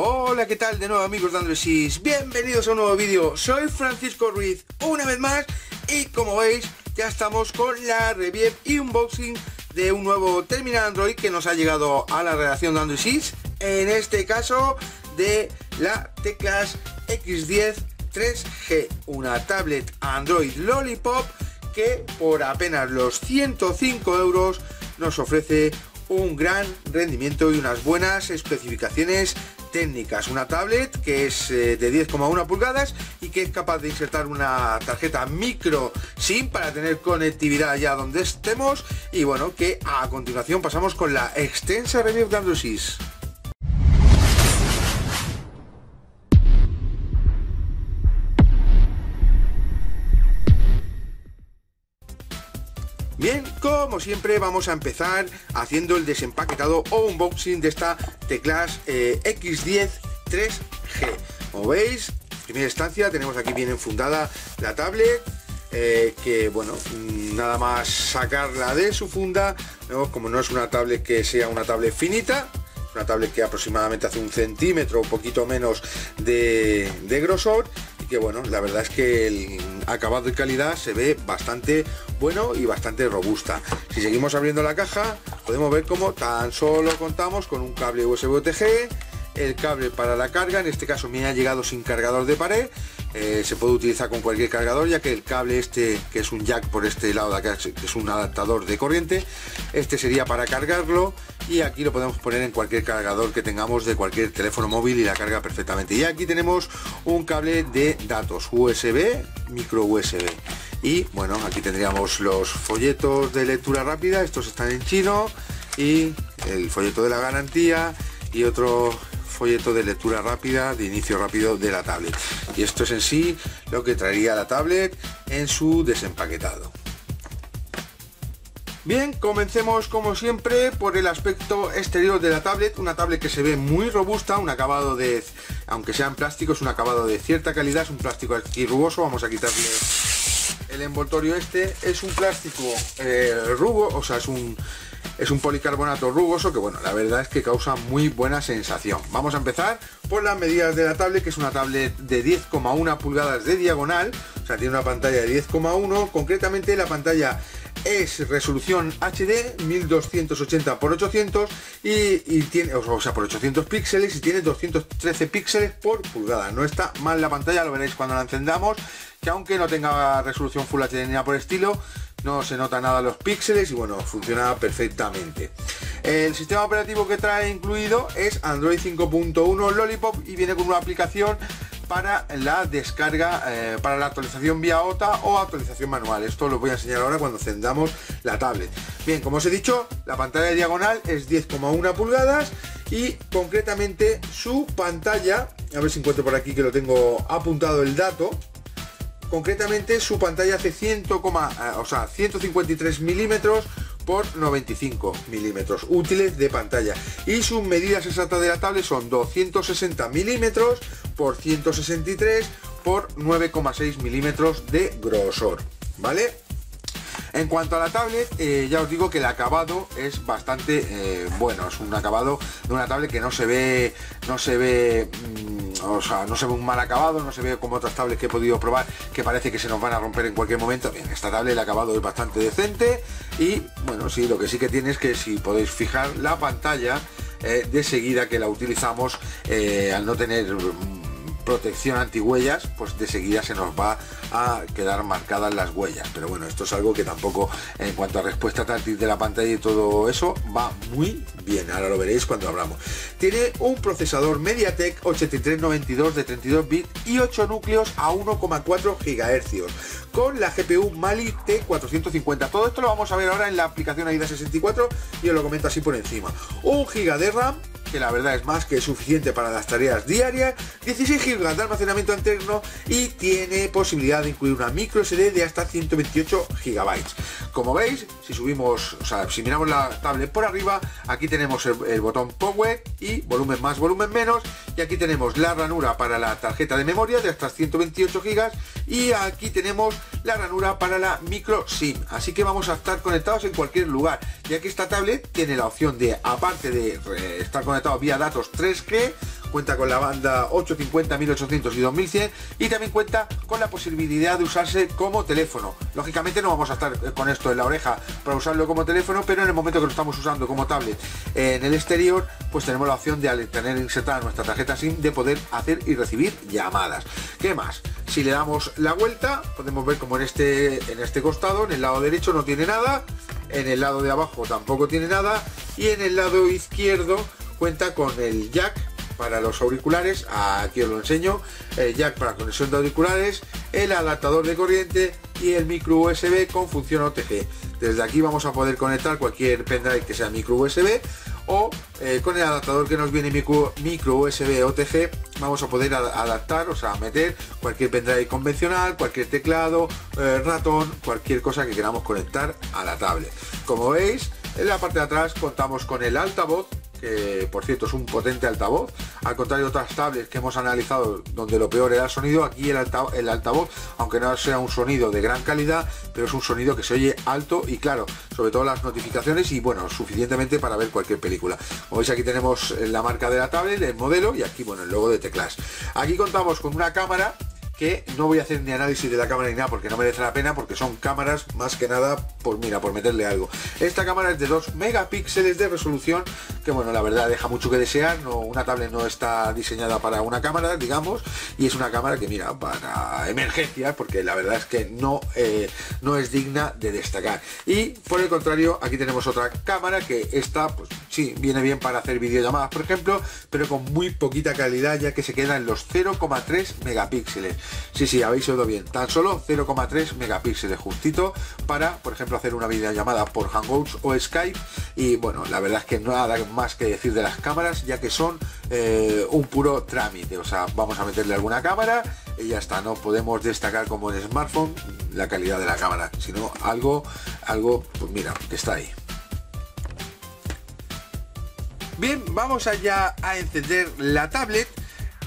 Hola, ¿qué tal? De nuevo, amigos de Androidsis, bienvenidos a un nuevo vídeo. Soy Francisco Ruiz una vez más y como veis ya estamos con la review y unboxing de un nuevo terminal Android que nos ha llegado a la redacción de Androidsis, en este caso de la Teclast X10 3G, una tablet Android Lollipop que por apenas los 105 € nos ofrece un gran rendimiento y unas buenas especificaciones técnicas. Una tablet que es de 10,1 pulgadas y que es capaz de insertar una tarjeta micro SIM para tener conectividad allá donde estemos. Y bueno, que a continuación pasamos con la extensa review de Androidsis. Bien, como siempre vamos a empezar haciendo el desempaquetado o unboxing de esta Teclast X10 3G. Como veis, en primera instancia tenemos aquí bien enfundada la tablet, que bueno, nada más sacarla de su funda, ¿no? Como no es una tablet que sea una tablet finita, es una tablet que aproximadamente hace un centímetro, un poquito menos de grosor, y que bueno, la verdad es que el acabado y calidad se ve bastante bueno y bastante robusta. Si seguimos abriendo la caja podemos ver cómo tan solo contamos con un cable USB OTG, el cable para la carga, en este caso me ha llegado sin cargador de pared, se puede utilizar con cualquier cargador ya que el cable este, que es un jack por este lado de acá, que es un adaptador de corriente, este sería para cargarlo y aquí lo podemos poner en cualquier cargador que tengamos de cualquier teléfono móvil y la carga perfectamente. Y aquí tenemos un cable de datos USB, micro USB. Y bueno, aquí tendríamos los folletos de lectura rápida, estos están en chino, y el folleto de la garantía y otro folleto de lectura rápida, de inicio rápido de la tablet. Y esto es en sí lo que traería la tablet en su desempaquetado. Bien, comencemos como siempre por el aspecto exterior de la tablet, una tablet que se ve muy robusta, un acabado de, aunque sea en plástico, es un acabado de cierta calidad, es un plástico aquí rugoso, vamos a quitarle el envoltorio este, es un plástico rugo, o sea, es un policarbonato rugoso que bueno, la verdad es que causa muy buena sensación. Vamos a empezar por las medidas de la tablet, que es una tablet de 10,1 pulgadas de diagonal, o sea, tiene una pantalla de 10,1, concretamente la pantalla es resolución HD 1280 por 800 y tiene, o sea, por 800 píxeles y tiene 213 píxeles por pulgada. No está mal la pantalla, lo veréis cuando la encendamos, que aunque no tenga resolución Full HD ni nada por el estilo, no se nota nada los píxeles y bueno, funciona perfectamente. El sistema operativo que trae incluido es Android 5.1 Lollipop y viene con una aplicación para la descarga, para la actualización vía OTA o actualización manual. Esto lo voy a enseñar ahora cuando encendamos la tablet. Bien, como os he dicho, la pantalla diagonal es 10,1 pulgadas y concretamente su pantalla, a ver si encuentro por aquí que lo tengo apuntado el dato, concretamente su pantalla hace 153 milímetros por 95 milímetros útiles de pantalla y sus medidas exactas de la tablet son 260 milímetros por 163 por 9,6 milímetros de grosor, ¿vale? En cuanto a la tablet, ya os digo que el acabado es bastante bueno, es un acabado de una tablet que no se ve un mal acabado, no se ve como otras tablets que he podido probar que parece que se nos van a romper en cualquier momento. Bien, esta tablet el acabado es bastante decente y bueno, sí, lo que sí que tiene es que si podéis fijar la pantalla de seguida que la utilizamos, al no tener protección antihuellas, pues de seguida se nos va a quedar marcadas las huellas, pero bueno, esto es algo que tampoco, en cuanto a respuesta táctil de la pantalla y todo eso, va muy bien, ahora lo veréis cuando hablamos. Tiene un procesador Mediatek 8392 de 32 bits y 8 núcleos a 1,4 GHz con la GPU Mali T450, todo esto lo vamos a ver ahora en la aplicación AIDA64 y os lo comento así por encima. 1 GB de RAM, que la verdad es más que suficiente para las tareas diarias, 16 GB de almacenamiento interno y tiene posibilidad de incluir una micro SD de hasta 128 GB. Como veis, si subimos, o sea, si miramos la tablet por arriba, aquí tenemos el botón Power y volumen más, volumen menos, y aquí tenemos la ranura para la tarjeta de memoria de hasta 128 GB y aquí tenemos la ranura para la micro SIM, así que vamos a estar conectados en cualquier lugar, ya que esta tablet tiene la opción de, aparte de estar conectado vía datos 3G, cuenta con la banda 850, 1800 y 2100 y también cuenta con la posibilidad de usarse como teléfono. Lógicamente no vamos a estar con esto en la oreja para usarlo como teléfono, pero en el momento que lo estamos usando como tablet en el exterior, pues tenemos la opción de, al tener insertada nuestra tarjeta SIM, de poder hacer y recibir llamadas. ¿Qué más? Si le damos la vuelta, podemos ver como en este costado, en el lado derecho no tiene nada, en el lado de abajo tampoco tiene nada, y en el lado izquierdo cuenta con el jack para los auriculares, aquí os lo enseño, el jack para conexión de auriculares, el adaptador de corriente y el micro USB con función OTG. Desde aquí vamos a poder conectar cualquier pendrive que sea micro USB o con el adaptador que nos viene micro USB OTG vamos a poder adaptar, o sea, meter cualquier pendrive convencional, cualquier teclado, ratón, cualquier cosa que queramos conectar a la tablet. Como veis, en la parte de atrás contamos con el altavoz, que por cierto es un potente altavoz, al contrario de otras tablets que hemos analizado donde lo peor era el sonido. Aquí el altavoz, aunque no sea un sonido de gran calidad, pero es un sonido que se oye alto y claro, sobre todo las notificaciones y bueno, suficientemente para ver cualquier película. Como veis, aquí tenemos la marca de la tablet, el modelo, y aquí bueno, el logo de Teclast. Aquí contamos con una cámara que no voy a hacer ni análisis de la cámara ni nada porque no merece la pena, porque son cámaras más que nada, pues mira, por meterle algo. Esta cámara es de 2 megapíxeles de resolución, que bueno, la verdad deja mucho que desear. No, una tablet no está diseñada para una cámara, digamos, y es una cámara que mira, para emergencias, porque la verdad es que no es digna de destacar. Y por el contrario, aquí tenemos otra cámara que esta, pues sí, viene bien para hacer videollamadas, por ejemplo, pero con muy poquita calidad, ya que se queda en los 0,3 megapíxeles. Sí, habéis oído bien, tan solo 0,3 megapíxeles, justito para, por ejemplo, hacer una videollamada por Hangouts o Skype. Y bueno, la verdad es que nada más que decir de las cámaras, ya que son un puro trámite. O sea, vamos a meterle alguna cámara y ya está. No podemos destacar como en smartphone la calidad de la cámara, sino algo, pues mira, que está ahí. Bien, vamos allá a encender la tablet,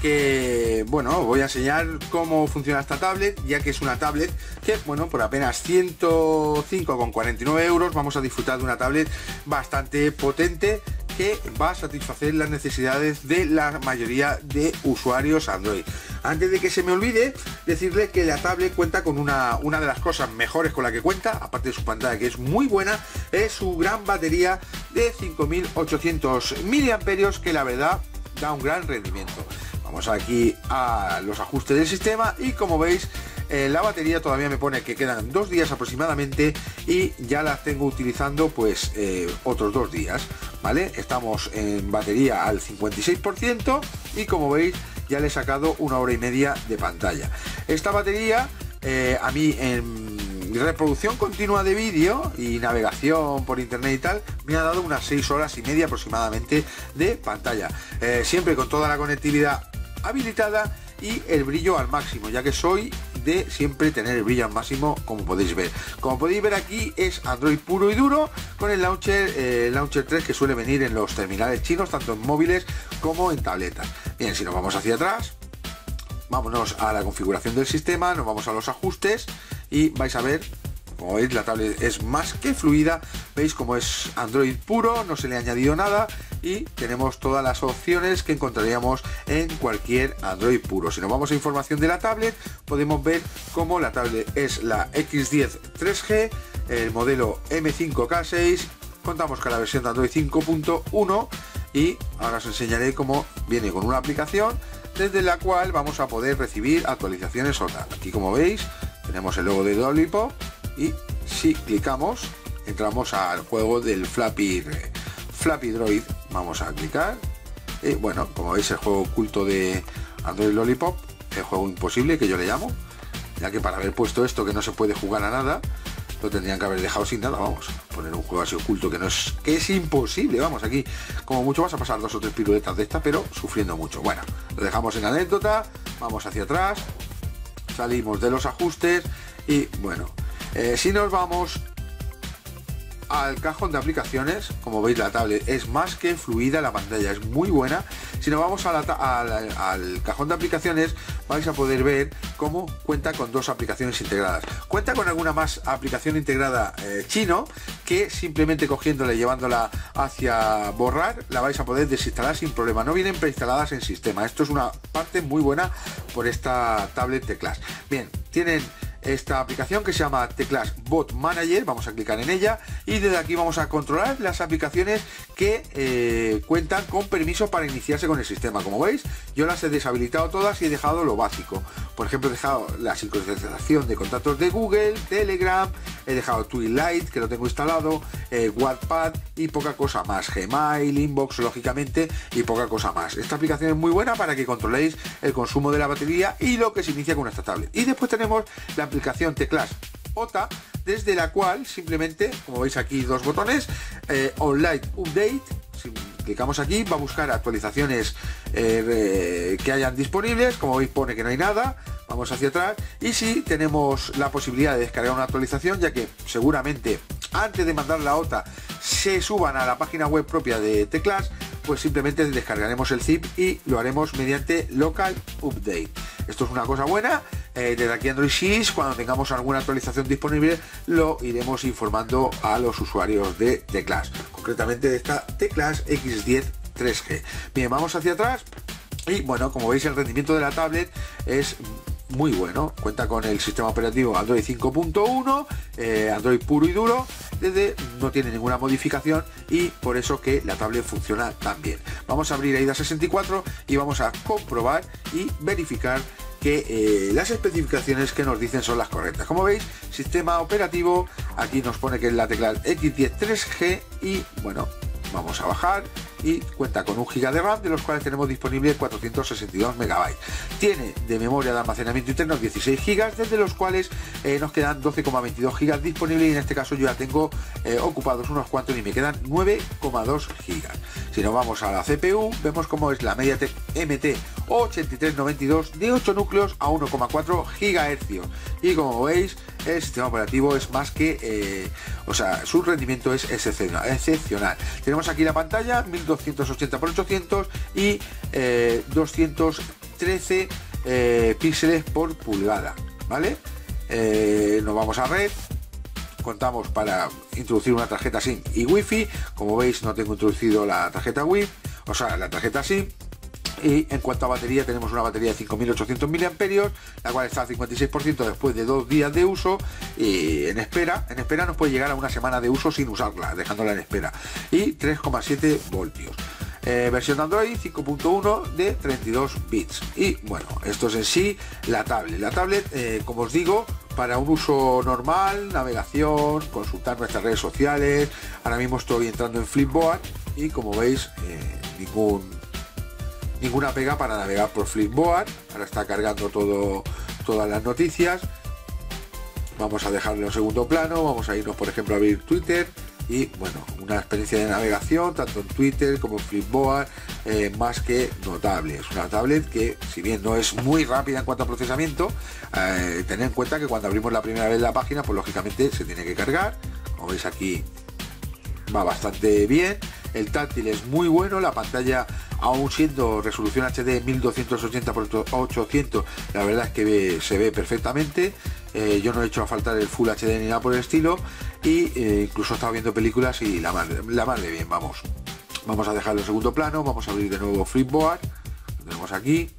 que bueno, os voy a enseñar cómo funciona esta tablet, ya que es una tablet que bueno, por apenas 105,49 euros vamos a disfrutar de una tablet bastante potente que va a satisfacer las necesidades de la mayoría de usuarios Android. Antes de que se me olvide, decirle que la tablet cuenta con una de las cosas mejores con la que cuenta, aparte de su pantalla que es muy buena, es su gran batería de 5800 mAh, que la verdad da un gran rendimiento. Vamos aquí a los ajustes del sistema y como veis, la batería todavía me pone que quedan 2 días aproximadamente y ya las tengo utilizando pues otros 2 días, ¿vale? Estamos en batería al 56% y como veis ya le he sacado 1 hora y media de pantalla. Esta batería a mí en reproducción continua de vídeo y navegación por internet y tal me ha dado unas 6 horas y media aproximadamente de pantalla, siempre con toda la conectividad habilitada y el brillo al máximo, ya que soy de siempre tener el brillo al máximo. Como podéis ver aquí es Android puro y duro, con el launcher 3 que suele venir en los terminales chinos, tanto en móviles como en tabletas. Bien, si nos vamos hacia atrás, vámonos a la configuración del sistema, nos vamos a los ajustes y vais a ver, como veis, la tablet es más que fluida. Veis como es Android puro, no se le ha añadido nada y tenemos todas las opciones que encontraríamos en cualquier Android puro. Si nos vamos a información de la tablet, podemos ver cómo la tablet es la X10 3G, el modelo M5K6, contamos con la versión de Android 5.1 y ahora os enseñaré cómo viene con una aplicación desde la cual vamos a poder recibir actualizaciones OTA. Aquí, como veis, tenemos el logo de Lollipop y si clicamos entramos al juego del Flappy Droid. Vamos a clicar y bueno, como veis, el juego oculto de Android Lollipop, el juego imposible que yo le llamo, ya que para haber puesto esto que no se puede jugar a nada, lo tendrían que haber dejado sin nada. Vamos a poner un juego así oculto que es imposible. Vamos, aquí como mucho vas a pasar 2 o 3 piruetas de esta, pero sufriendo mucho. Bueno, lo dejamos en anécdota. Vamos hacia atrás, salimos de los ajustes y bueno, si nos vamos al cajón de aplicaciones, como veis la tablet es más que fluida, la pantalla es muy buena. Si nos vamos al cajón de aplicaciones, vais a poder ver cómo cuenta con dos aplicaciones integradas. Cuenta con alguna más aplicación integrada chino, que simplemente cogiéndola y llevándola hacia borrar, la vais a poder desinstalar sin problema. No vienen preinstaladas en sistema. Esto es una parte muy buena por esta tablet Teclast. Bien, tienen esta aplicación que se llama Teclast Bot Manager, vamos a clicar en ella y desde aquí vamos a controlar las aplicaciones que cuentan con permiso para iniciarse con el sistema. Como veis, yo las he deshabilitado todas y he dejado lo básico. Por ejemplo, he dejado la sincronización de contactos de Google, Telegram, he dejado Twilight, que lo tengo instalado, Wattpad y poca cosa más, Gmail, Inbox, lógicamente, y poca cosa más. Esta aplicación es muy buena para que controléis el consumo de la batería y lo que se inicia con esta tablet. Y después tenemos la aplicación Teclast OTA, desde la cual simplemente, como veis aquí, dos botones, Online Update, si clicamos aquí va a buscar actualizaciones que hayan disponibles, como veis pone que no hay nada, vamos hacia atrás, y si tenemos la posibilidad de descargar una actualización, ya que seguramente antes de mandar la OTA se suban a la página web propia de Teclast, pues simplemente descargaremos el zip y lo haremos mediante Local Update. Esto es una cosa buena. Desde aquí Androidsis, cuando tengamos alguna actualización disponible, lo iremos informando a los usuarios de Teclast, concretamente de esta Teclast X10 3G. Bien, vamos hacia atrás y bueno, como veis el rendimiento de la tablet es muy bueno. Cuenta con el sistema operativo Android 5.1, Android puro y duro, no tiene ninguna modificación y por eso que la tablet funciona tan bien. Vamos a abrir AIDA64 y vamos a comprobar y verificar que las especificaciones que nos dicen son las correctas. Como veis, sistema operativo, aquí nos pone que es la Teclast X10 3G y bueno, vamos a bajar y cuenta con 1 GB de RAM, de los cuales tenemos disponibles 462 MB. Tiene de memoria de almacenamiento interno 16 GB, desde los cuales nos quedan 12,22 GB disponibles y en este caso yo ya tengo ocupados unos cuantos y me quedan 9,2 GB. Si nos vamos a la CPU, vemos cómo es la Mediatek MT8392 de 8 núcleos a 1,4 GHz. Y como veis, el sistema operativo es más que, su rendimiento es excepcional. Tenemos aquí la pantalla 1280x800 y 213 píxeles por pulgada, ¿vale? Nos vamos a red. Contamos para introducir una tarjeta SIM y Wi-Fi. Como veis, no tengo introducido la tarjeta SIM. Y en cuanto a batería, tenemos una batería de 5.800 mAh, la cual está al 56% después de 2 días de uso y en espera nos puede llegar a 1 semana de uso sin usarla, dejándola en espera, y 3,7 voltios. Versión de Android 5.1 de 32 bits. Y bueno, esto es en sí la tablet. La tablet, como os digo, para un uso normal, navegación, consultar nuestras redes sociales. Ahora mismo estoy entrando en Flipboard y como veis, ninguna pega para navegar por Flipboard. Ahora está cargando todas las noticias. Vamos a dejarlo en segundo plano. Vamos a irnos, por ejemplo, a abrir Twitter. Y bueno, una experiencia de navegación tanto en Twitter como en Flipboard más que notable. Es una tablet que, si bien no es muy rápida en cuanto a procesamiento, tened en cuenta que cuando abrimos la primera vez la página, pues lógicamente se tiene que cargar. Como veis aquí va bastante bien. El táctil es muy bueno, la pantalla, aún siendo resolución HD 1280x800, la verdad es que se ve perfectamente. Yo no he hecho a faltar el Full HD ni nada por el estilo, y incluso he estado viendo películas y la madre bien. Vamos a dejarlo en segundo plano, vamos a abrir de nuevo Flipboard, lo tenemos aquí,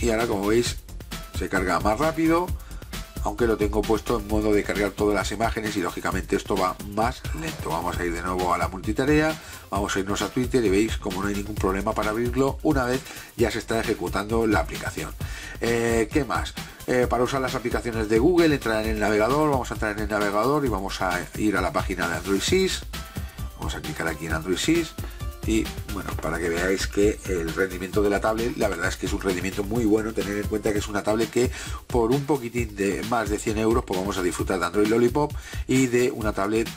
y ahora como veis se carga más rápido, aunque lo tengo puesto en modo de cargar todas las imágenes y lógicamente esto va más lento. Vamos a ir de nuevo a la multitarea, vamos a irnos a Twitter y veis como no hay ningún problema para abrirlo, una vez ya se está ejecutando la aplicación. ¿Qué más? Para usar las aplicaciones de Google, entrar en el navegador, vamos a entrar en el navegador y vamos a ir a la página de Androidsis, vamos a clicar aquí en Androidsis. Y bueno, para que veáis que el rendimiento de la tablet, la verdad es que es un rendimiento muy bueno. Tener en cuenta que es una tablet que por un poquitín de más de 100 euros, pues vamos a disfrutar de Android Lollipop y de una tablet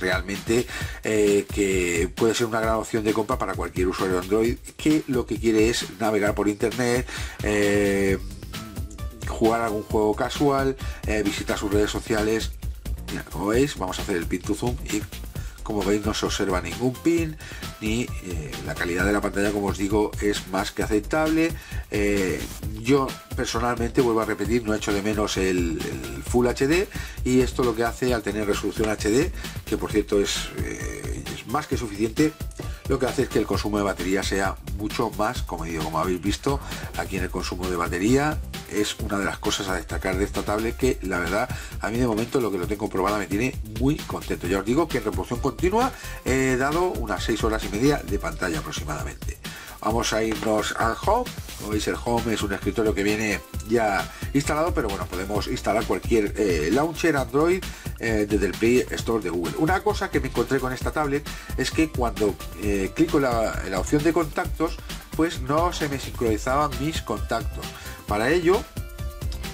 realmente que puede ser una gran opción de compra para cualquier usuario de Android que lo que quiere es navegar por internet, jugar algún juego casual, visitar sus redes sociales. Mira, como veis, vamos a hacer el pin to zoom y como veis no se observa ningún pin, ni la calidad de la pantalla, como os digo, es más que aceptable. Yo personalmente, vuelvo a repetir, no echo de menos el Full HD, y esto lo que hace al tener resolución HD, que por cierto es más que suficiente, lo que hace es que el consumo de batería sea mucho más comedido. Como habéis visto aquí en el consumo de batería, es una de las cosas a destacar de esta tablet, que la verdad a mí de momento, lo que lo tengo probada, me tiene muy contento. Ya os digo que en reproducción continua he dado unas 6 horas y media de pantalla aproximadamente. Vamos a irnos al Home. Como veis, el Home es un escritorio que viene ya instalado, pero bueno, podemos instalar cualquier launcher Android desde el Play Store de Google. Una cosa que me encontré con esta tablet es que cuando clico la opción de contactos, pues no se me sincronizaban mis contactos. Para ello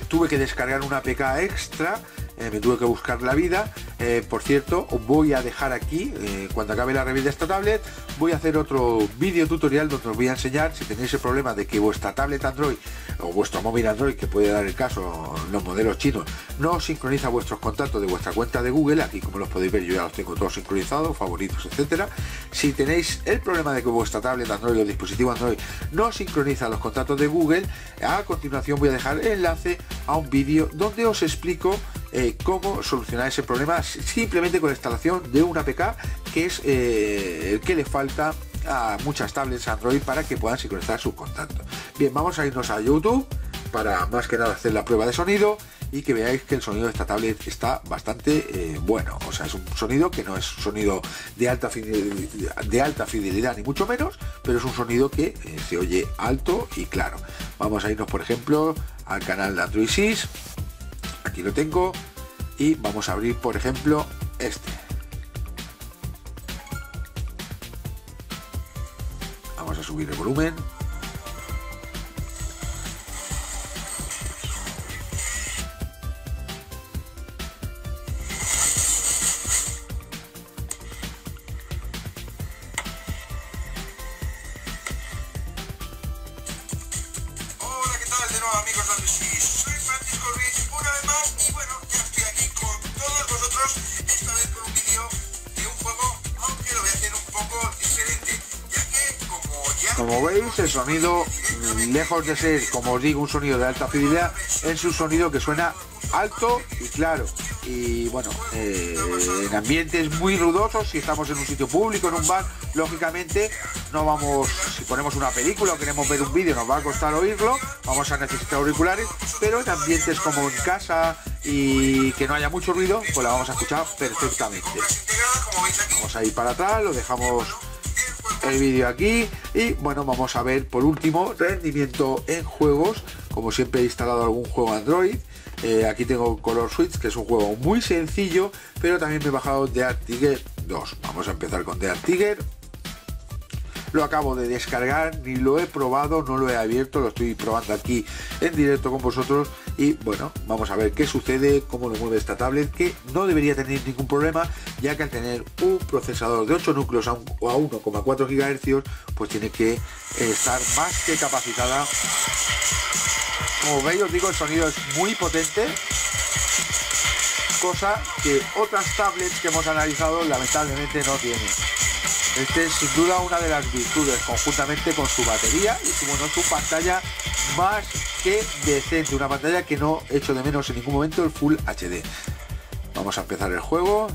tuve que descargar una APK extra, me tuve que buscar la vida. Por cierto, os voy a dejar aquí, cuando acabe la review de esta tablet, voy a hacer otro vídeo tutorial donde os voy a enseñar, si tenéis el problema de que vuestra tablet Android o vuestro móvil Android, que puede dar el caso los modelos chinos, no sincroniza vuestros contactos de vuestra cuenta de Google. Aquí, como los podéis ver, yo ya los tengo todos sincronizados, favoritos, etcétera. Si tenéis el problema de que vuestra tablet Android o dispositivo Android no sincroniza los contactos de Google, a continuación voy a dejar el enlace a un vídeo donde os explico cómo solucionar ese problema simplemente con la instalación de una APK, que es el que le falta a muchas tablets Android para que puedan sincronizar sus contactos. Bien, vamos a irnos a YouTube para, más que nada, hacer la prueba de sonido y que veáis que el sonido de esta tablet está bastante bueno. O sea, es un sonido que no es un sonido de alta fidelidad, ni mucho menos, pero es un sonido que se oye alto y claro. Vamos a irnos, por ejemplo, al canal de Androidsis. Aquí lo tengo. Y vamos a abrir, por ejemplo, este. Vamos a subir el volumen. Hola, ¿qué tal? De nuevo, amigos de Androidsis. Soy Francisco Ruiz una vez más, y bueno, ya estoy aquí con todos vosotros, esta vez con un vídeo de un juego, aunque lo voy a hacer un poco diferente, ya que como veis, el sonido, lejos de ser, como os digo, un sonido de alta fidelidad, es un sonido que suena alto y claro. Y bueno, en ambientes muy ruidosos, si estamos en un sitio público, en un bar, lógicamente no vamos, si ponemos una película o queremos ver un vídeo, nos va a costar oírlo, vamos a necesitar auriculares, pero en ambientes como en casa y que no haya mucho ruido, pues la vamos a escuchar perfectamente. Vamos a ir para atrás, lo dejamos el vídeo aquí, y bueno, vamos a ver por último rendimiento en juegos. Como siempre he instalado algún juego Android. Aquí tengo Color Switch, que es un juego muy sencillo, pero también me he bajado Dead Trigger 2. Vamos a empezar con Dead Trigger. Lo acabo de descargar, ni lo he probado, no lo he abierto, lo estoy probando aquí en directo con vosotros. Y bueno, vamos a ver qué sucede, cómo lo mueve esta tablet, que no debería tener ningún problema, ya que al tener un procesador de 8 núcleos a 1,4 GHz, pues tiene que estar más que capacitada. Como veis, os digo, el sonido es muy potente, cosa que otras tablets que hemos analizado lamentablemente no tienen. Este es sin duda una de las virtudes, conjuntamente con su batería y su pantalla más que decente, una pantalla que no echo de menos en ningún momento, el Full HD. Vamos a empezar el juego.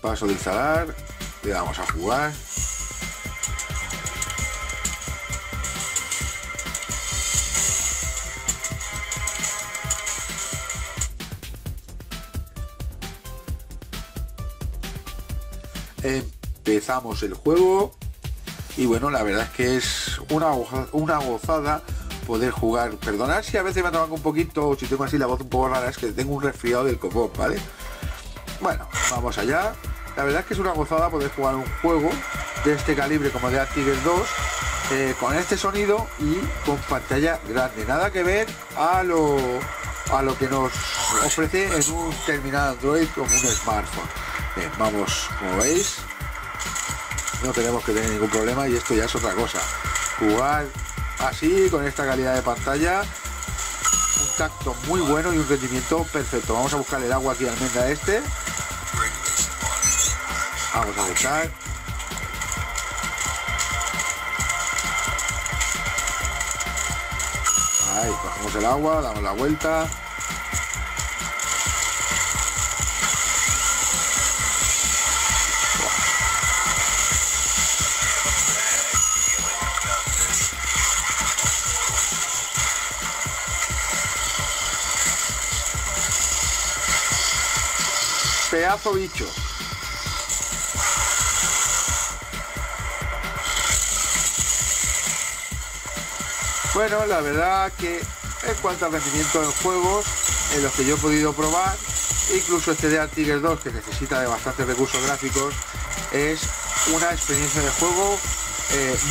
Paso de instalar, le damos a jugar. Empezamos el juego y bueno, la verdad es que es una gozada poder jugar. Perdonad si a veces me atrabanco un poquito o si tengo así la voz un poco rara, es que tengo un resfriado del copón, ¿vale? Bueno, vamos allá. La verdad es que es una gozada poder jugar un juego de este calibre como Dead Trigger 2 con este sonido y con pantalla grande. Nada que ver a lo que nos ofrece en un terminal Android como un smartphone. Bien, vamos, como veis, no tenemos que tener ningún problema y esto ya es otra cosa. jugar así con esta calidad de pantalla. Un tacto muy bueno y un rendimiento perfecto. Vamos a buscar el agua aquí, almendra a este. Vamos a buscar. Ahí, cogemos el agua, damos la vuelta. Pedazo bicho. Bueno, la verdad que en cuanto al rendimiento en juegos en los que yo he podido probar, incluso este Dead Trigger 2, que necesita de bastantes recursos gráficos, es una experiencia de juego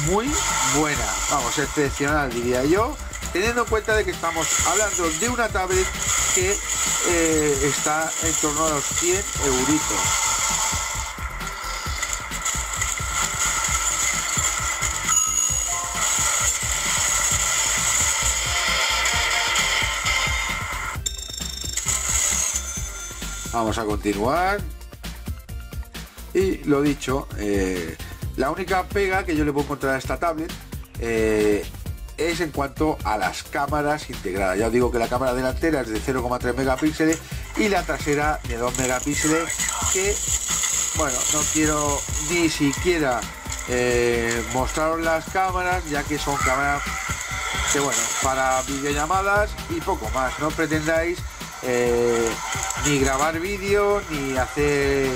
muy buena, vamos, excepcional diría yo, teniendo en cuenta de que estamos hablando de una tablet que está en torno a los 100 euritos. Vamos a continuar. Y lo dicho, la única pega que yo le puedo encontrar a esta tablet es en cuanto a las cámaras integradas. Ya os digo que la cámara delantera es de 0,3 megapíxeles y la trasera de 2 megapíxeles, que bueno, no quiero ni siquiera mostraros las cámaras, ya que son cámaras que bueno, para videollamadas y poco más. No pretendáis ni grabar vídeo ni hacer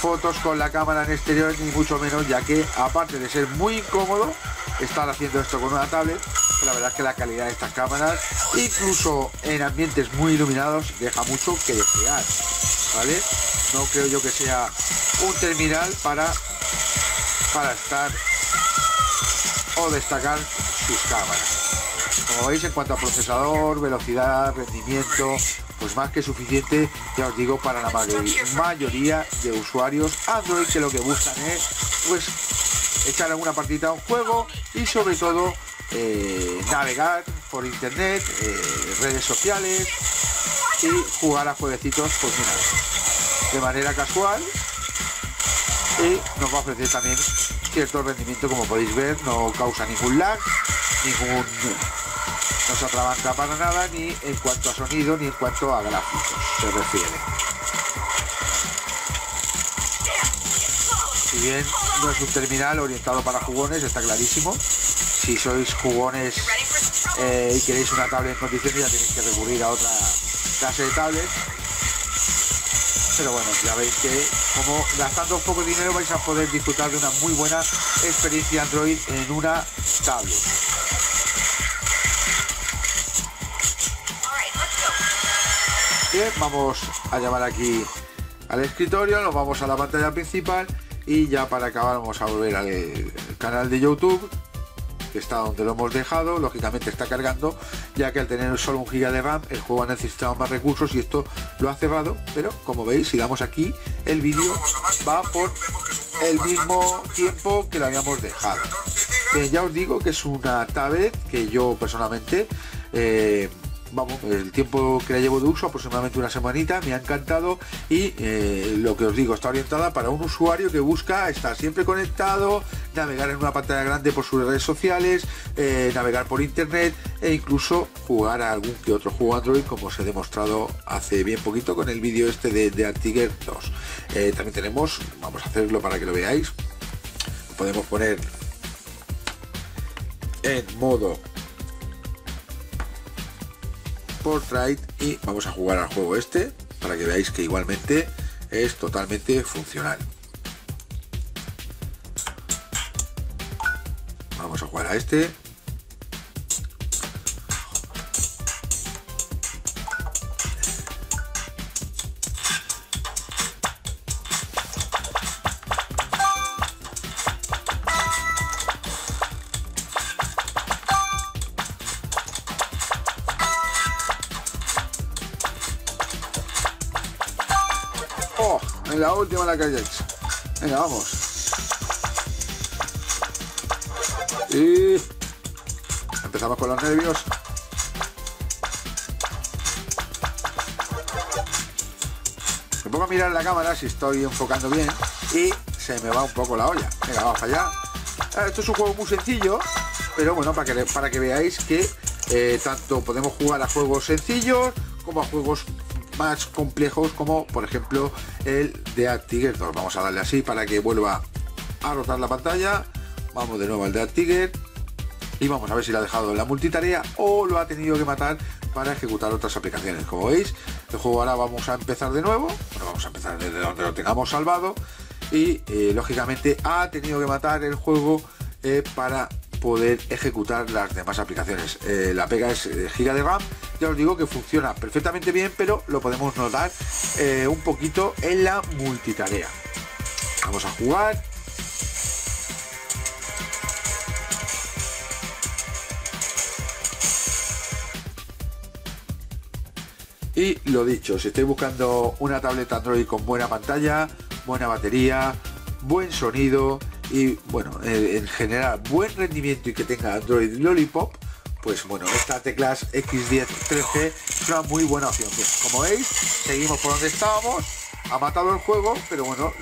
fotos con la cámara en exterior, ni mucho menos, ya que aparte de ser muy incómodo estar haciendo esto con una tablet, la verdad es que la calidad de estas cámaras, incluso en ambientes muy iluminados, deja mucho que desear, ¿vale? No creo yo que sea un terminal para estar o destacar sus cámaras. Como veis, en cuanto a procesador, velocidad, rendimiento, pues más que suficiente, ya os digo, para la mayoría de usuarios Android, que lo que buscan es pues echar alguna partida a un juego y sobre todo navegar por internet, redes sociales y jugar a jueguecitos, pues mira, de manera casual, y nos va a ofrecer también cierto rendimiento, como podéis ver. No causa ningún lag, no se atrabanca para nada, ni en cuanto a sonido ni en cuanto a gráficos se refiere. Si bien no es un terminal orientado para jugones, está clarísimo. Si sois jugones y queréis una tablet en condiciones, ya tenéis que recurrir a otra clase de tablets. Pero bueno, ya veis que como gastando poco dinero vais a poder disfrutar de una muy buena experiencia Android en una tablet. Bien, vamos a llamar aquí al escritorio, nos vamos a la pantalla principal y ya para acabar vamos a volver al canal de YouTube, que está donde lo hemos dejado. Lógicamente está cargando, ya que al tener solo 1 GB de RAM el juego ha necesitado más recursos y esto lo ha cerrado, pero como veis, si damos aquí el vídeo va por el mismo tiempo que lo habíamos dejado. Ya os digo que es una tablet que yo personalmente vamos, el tiempo que la llevo de uso, aproximadamente una semanita, me ha encantado y lo que os digo, está orientada para un usuario que busca estar siempre conectado, navegar en una pantalla grande por sus redes sociales, navegar por internet e incluso jugar a algún que otro juego Android, como os he demostrado hace bien poquito con el vídeo este de Dead Trigger 2. También tenemos, vamos a hacerlo para que lo veáis, podemos poner en modo Portrait y vamos a jugar al juego este para que veáis que igualmente es totalmente funcional. Vamos a jugar a este. La última la calle. Venga, vamos. Y Empezamos con los nervios. Me pongo a mirar la cámara si estoy enfocando bien y se me va un poco la olla. Venga, vamos para allá. Esto es un juego muy sencillo, pero bueno, para que veáis que tanto podemos jugar a juegos sencillos como a juegos más complejos, como por ejemplo el Dead Trigger 2. Vamos a darle así para que vuelva a rotar la pantalla. Vamos de nuevo al Dead Trigger y vamos a ver si lo ha dejado en la multitarea o lo ha tenido que matar para ejecutar otras aplicaciones. Como veis, el juego ahora vamos a empezar de nuevo. Bueno, vamos a empezar desde donde lo tengamos salvado y lógicamente ha tenido que matar el juego para poder ejecutar las demás aplicaciones. La pega es giga de RAM. Ya os digo que funciona perfectamente bien, pero lo podemos notar un poquito en la multitarea. Vamos a jugar. Y lo dicho, si estáis buscando una tableta Android con buena pantalla, buena batería, buen sonido y bueno, en general buen rendimiento y que tenga Android Lollipop, pues bueno, esta Teclast X10 3G es una muy buena opción. Bien, como veis, seguimos por donde estábamos, ha matado el juego, pero bueno,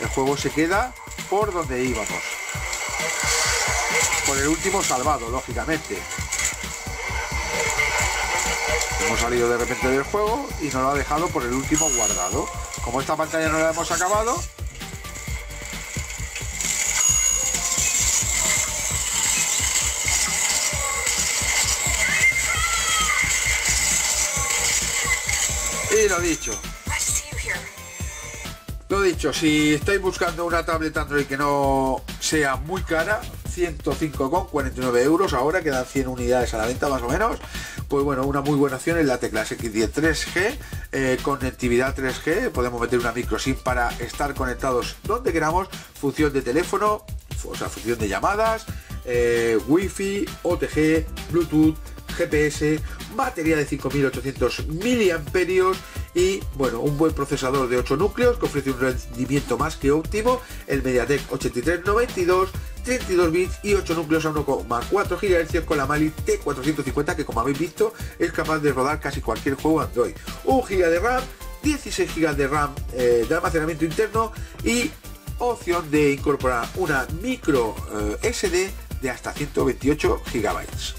el juego se queda por donde íbamos, por el último salvado, lógicamente. Hemos salido de repente del juego y nos lo ha dejado por el último guardado. Como esta pantalla no la hemos acabado, y lo dicho, si estáis buscando una tableta Android que no sea muy cara, 105,49 euros, ahora quedan 100 unidades a la venta más o menos, pues bueno, una muy buena opción es la Teclast X10 3G, conectividad 3G, podemos meter una micro SIM para estar conectados donde queramos, función de teléfono, o sea, función de llamadas, Wi-Fi, OTG, Bluetooth, GPS, batería de 5800 miliamperios y bueno, un buen procesador de 8 núcleos que ofrece un rendimiento más que óptimo, el Mediatek 8392, 32 bits y 8 núcleos a 1,4 GHz con la Mali T450, que como habéis visto es capaz de rodar casi cualquier juego Android, 1 GB de RAM, 16 GB de RAM de almacenamiento interno y opción de incorporar una micro SD de hasta 128 GB.